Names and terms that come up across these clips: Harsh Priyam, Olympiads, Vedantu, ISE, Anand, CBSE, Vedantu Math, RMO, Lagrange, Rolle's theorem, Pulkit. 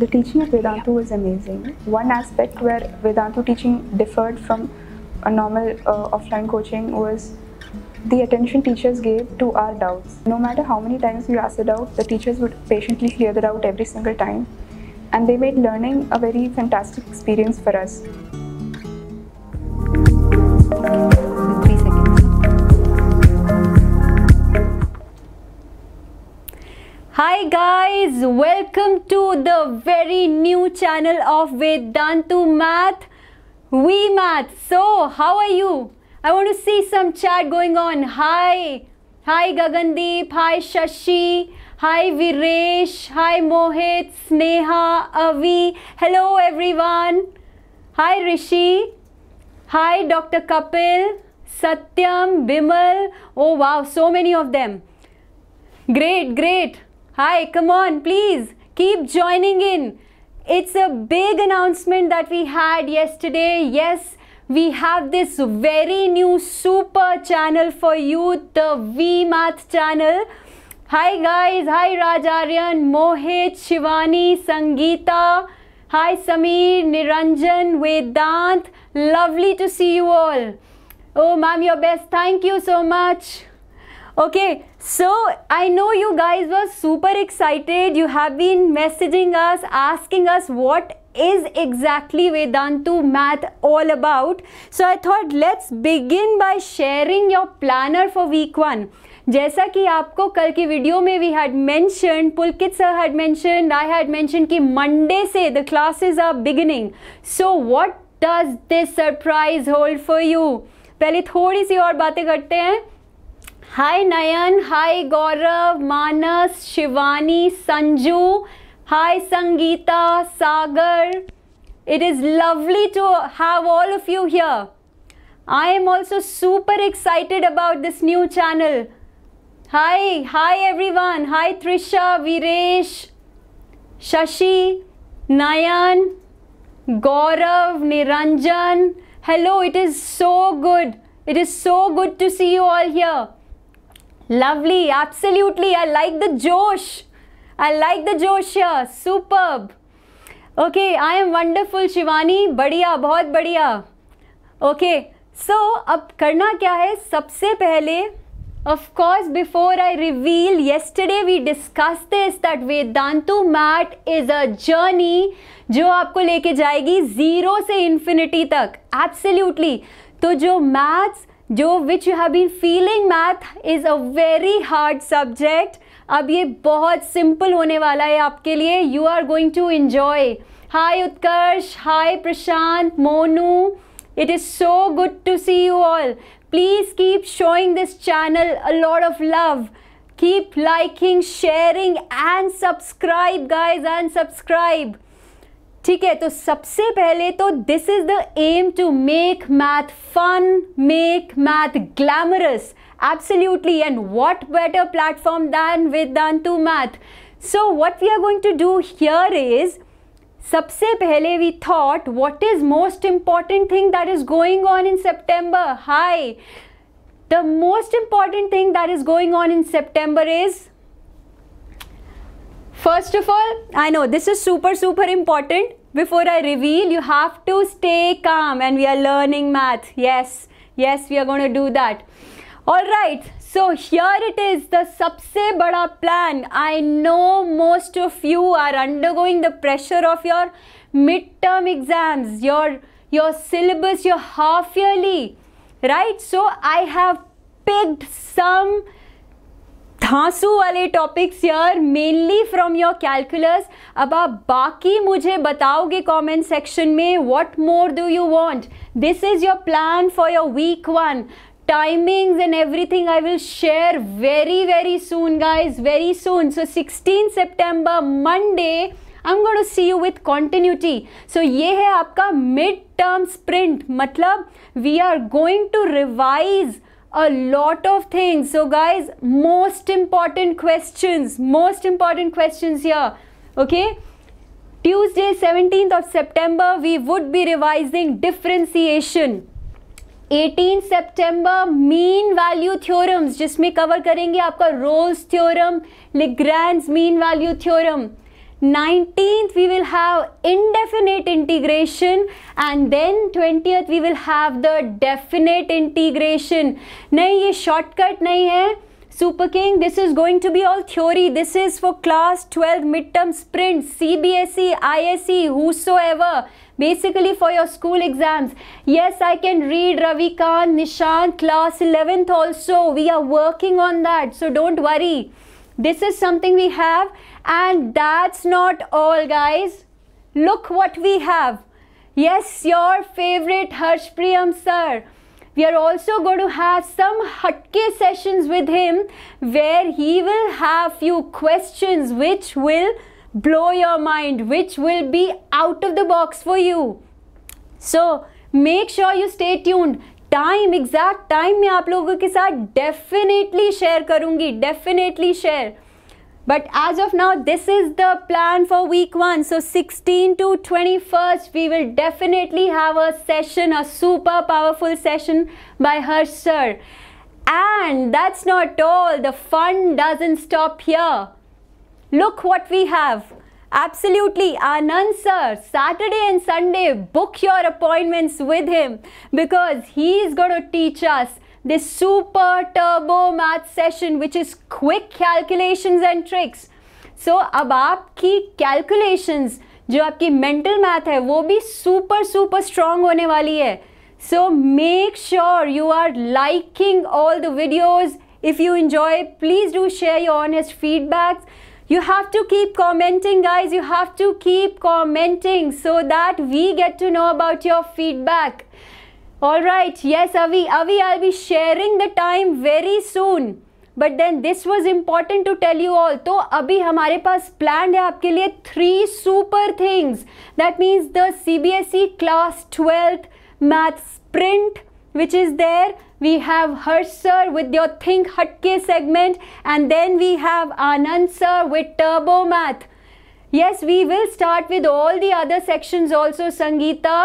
The teaching at Vedantu was amazing. One aspect where Vedantu teaching differed from a normal offline coaching was the attention teachers gave to our doubts. No matter how many times we asked a doubt, the teachers would patiently clear the doubt every single time, and they made learning a very fantastic experience for us. Hi guys, welcome to the very new channel of Vedantu Math, We Math. So, how are you? I want to see some chat going on. Hi Gagandeep, hi Shashi, hi Viresh, hi Mohit, Sneha, Avi. Hello everyone. Hi Rishi, hi Dr. Kapil, Satyam, Bimal. Oh wow, so many of them. Great. Hi, come on, please keep joining in. It's a big announcement that we had yesterday. Yes, we have this very new super channel for you, the V Math channel. Hi guys, hi Rajaryan, Mohit, Shivani, Sangeeta, hi Sameer, Niranjan, Vedant. Lovely to see you all. Oh ma'am, your best. Thank you so much. Okay, so I know you guys were super excited. You have been messaging us, asking us what is exactly Vedantu Math all about. So I thought let's begin by sharing your planner for week 1. जैसा कि आपको कल की video में we had mentioned, Pulkit sir had mentioned, I had mentioned कि Monday से the classes are beginning. So what does this surprise hold for you? पहले थोड़ी सी और बातें करते हैं. Hi Nayan, hi Gaurav, Manas, Shivani, Sanju, hi Sangeeta, Sagar. It is lovely to have all of you here. I am also super excited about this new channel. Hi everyone. Hi Trisha, Viresh, Shashi, Nayan, Gaurav, Niranjan. Hello, it is so good. It is so good to see you all here. Lovely, absolutely. I like the Josh. I like the Josh here. Superb. Okay, I am wonderful, Shivani. बढ़िया, बहुत बढ़िया. Okay, so अब करना क्या है? सबसे पहले, of course, before I reveal, yesterday we discussed this that Vedantu Math is a journey जो आपको लेके जाएगी 0 से infinity तक. Absolutely. तो जो maths which you have been feeling math is a very hard subject. अब ये बहुत simple होने वाला है आपके लिए. You are going to enjoy. Hi Utkarsh, hi Prashant, Monu. It is so good to see you all. Please keep showing this channel a lot of love. Keep liking, sharing and subscribe guys and subscribe. ठीक है तो सबसे पहले तो this is the aim to make math fun, make math glamorous, absolutely, and what better platform than Vedantu Math. So what we are going to do here is, सबसे पहले we thought what is most important thing that is going on in September. Hi, the most important thing that is going on in September is, first of all, I know this is super important. Before I reveal, you have to stay calm, and we are learning math. Yes, we are going to do that. Alright, so here it is, the सबसे बड़ा plan. I know most of you are undergoing the pressure of your midterm exams, your syllabus, your half yearly, right? So I have picked some धांसू वाले topics यार mainly from your calculus. अब आप बाकी मुझे बताओगे comment section में what more do you want. This is your plan for your week 1. Timings and everything I will share very soon guys, very soon. So 16 सितंबर Monday I am going to see you with continuity. So ये है आपका mid term sprint, मतलब we are going to revise a lot of things. So guys, most important questions here. Okay, Tuesday 17th of September we would be revising differentiation. 18 September mean value theorems, जिसमें cover करेंगे आपका Rolle's theorem, Lagrange's mean value theorem. 19th we will have indefinite integration, and then 20th we will have the definite integration. नहीं, ये shortcut नहीं है. Super King, this is going to be all theory. This is for class 12 midterm sprint, CBSE, ISE, whosoever. Basically for your school exams. Yes, I can read Ravikant, Nishant, class 11th also. We are working on that, so don't worry. This is something we have, and that's not all, guys. Look what we have. Yes, your favorite Harsh Priyam sir. We are also going to have some hatke sessions with him where he will have few questions which will blow your mind, which will be out of the box for you. So make sure you stay tuned. Time exact time में आप लोगों के साथ definitely share करूंगी, definitely share. But as of now this is the plan for week one. So 16 to 21st we will definitely have a session, a super powerful session by Harsh sir. And that's not all, the fun doesn't stop here. Look what we have. Absolutely, Anand sir, Saturday and Sunday, book your appointments with him because he is going to teach us this super turbo math session which is quick calculations and tricks. So, अब आपकी calculations, जो आपकी mental math है, वो भी super super strong होने वाली है. So, make sure you are liking all the videos. If you enjoy, please do share your honest feedbacks. You have to keep commenting, guys. You have to keep commenting so that we get to know about your feedback. All right. Yes, Avi, I'll be sharing the time very soon. But then this was important to tell you all. तो अभी हमारे पास planned है आपके लिए 3 super things. That means the CBSE class 12th math sprint, which is there. We have Harsh sir with your Think Hatke segment, and then we have Anand sir with Turbo Math. Yes, we will start with all the other sections also, Sangeeta.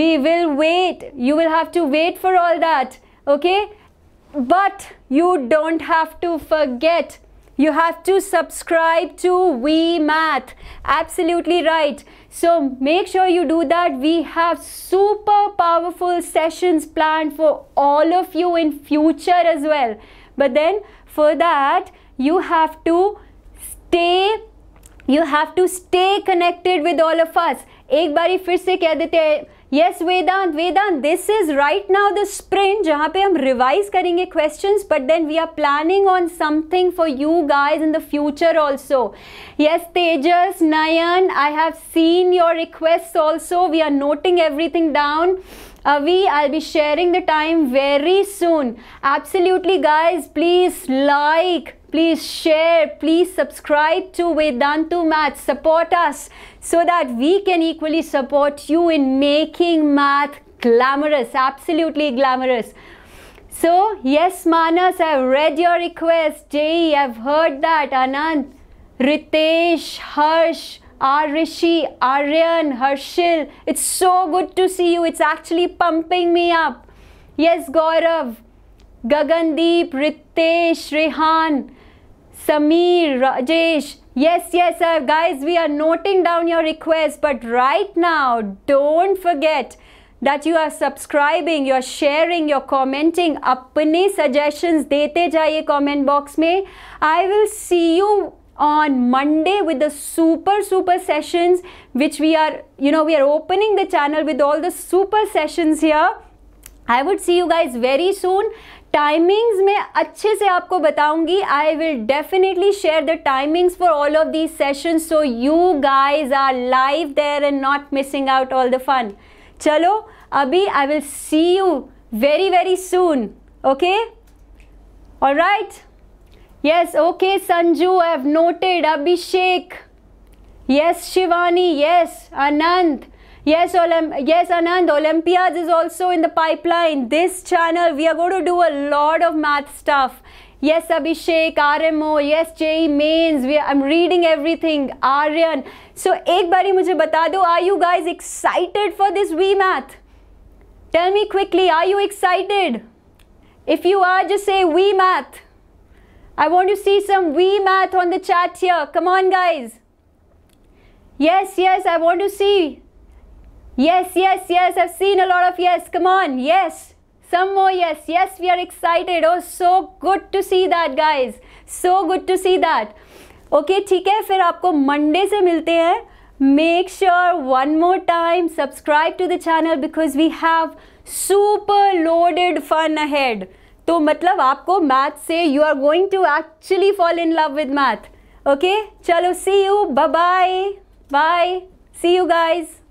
We will wait. You will have to wait for all that, okay? But you don't have to forget. You have to subscribe to We Math. Absolutely right. So make sure you do that. We have super powerful sessions planned for all of you in future as well. But then for that, you have to stay connected with all of us. एक बारी फिर से कह देते हैं, yes Vedant, this is right now the sprint जहाँ पे हम revise करेंगे questions, but then we are planning on something for you guys in the future also. Yes Tejas, Nayan, I have seen your requests also. We are noting everything down. Avi, I'll be sharing the time very soon. Absolutely guys, please like, please share, please subscribe to Vedantu Math. Support us so that we can equally support you in making math glamorous, absolutely glamorous. So yes Manas, I've read your request. JEE, I've heard that. Anand, Ritesh, Harsh, Rishi, Aryan, Harshil, it's so good to see you. It's actually pumping me up. Yes, Gaurav, Gagandeep, Ritesh, Rehan, Sameer, Rajesh. Yes, guys, we are noting down your requests. But right now, don't forget that you are subscribing, you are sharing, you are commenting. Apne suggestions dete jaiye comment box mein. I will see you on Monday with the super sessions, which we are, we are opening the channel with all the super sessions here. I would see you guys very soon. Timings में अच्छे से आपको बताऊंगी. I will definitely share the timings for all of these sessions so you guys are live there and not missing out all the fun. चलो, अभी I will see you very soon. Okay? All right. Yes, okay, Sanju, I have noted. Abhishek. Yes, Shivani. Yes, Anand. Yes, Anand, Olympiads is also in the pipeline. This channel, we are going to do a lot of math stuff. Yes, Abhishek, RMO. Yes, JEE Mains. I'm reading everything. Aryan. So, ek bari mujhe bata do, are you guys excited for this V Math? Tell me quickly, are you excited? If you are, just say V Math. I want to see some V Math on the chat here. Come on, guys. Yes, I want to see. Yes, I've seen a lot of yes. Come on, yes. Some more yes. Yes, we are excited. Oh, so good to see that, guys. So good to see that. Okay, ठीक है, फिर आपको Monday से मिलते हैं. Make sure one more time subscribe to the channel because we have super loaded fun ahead. तो मतलब आपको math से you are going to actually fall in love with math. Okay, चलो see you. Bye bye. Bye. See you guys.